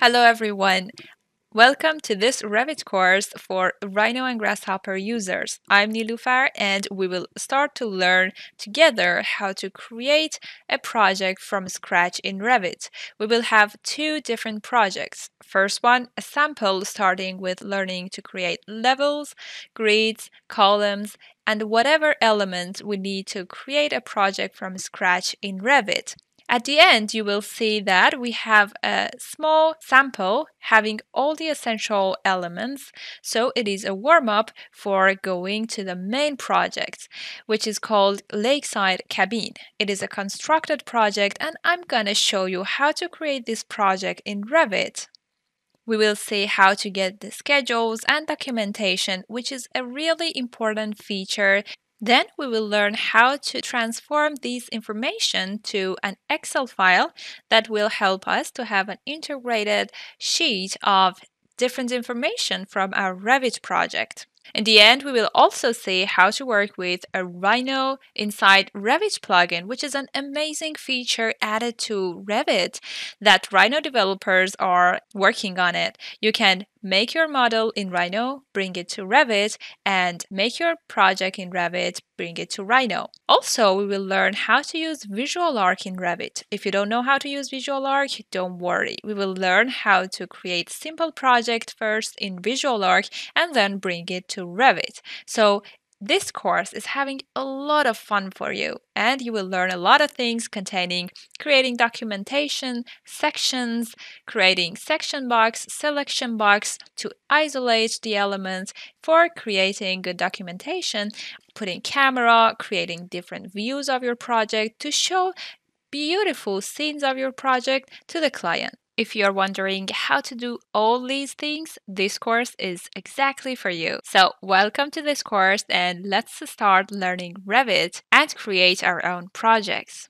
Hello everyone! Welcome to this Revit course for Rhino and Grasshopper users. I'm Nilufar and we will start to learn together how to create a project from scratch in Revit. We will have two different projects. First one, a sample starting with learning to create levels, grids, columns, and whatever elements we need to create a project from scratch in Revit. At the end, you will see that we have a small sample having all the essential elements, so it is a warm-up for going to the main project, which is called Lakeside Cabin. It is a constructed project and I'm gonna show you how to create this project in Revit. We will see how to get the schedules and documentation, which is a really important feature. Then we will learn how to transform this information to an Excel file that will help us to have an integrated sheet of different information from our Revit project. In the end, we will also see how to work with a Rhino Inside Revit plugin, which is an amazing feature added to Revit that Rhino developers are working on it. You can make your model in Rhino, bring it to Revit, and make your project in Revit, bring it to Rhino. Also, we will learn how to use Visual ARQ in Revit. If you don't know how to use Visual ARQ, don't worry. We will learn how to create simple project first in Visual ARQ and then bring it to Revit. So this course is having a lot of fun for you, and you will learn a lot of things containing creating documentation, sections, creating section box, selection box to isolate the elements for creating good documentation, putting camera, creating different views of your project to show beautiful scenes of your project to the client. If you're wondering how to do all these things, this course is exactly for you. So welcome to this course and let's start learning Revit and create our own projects.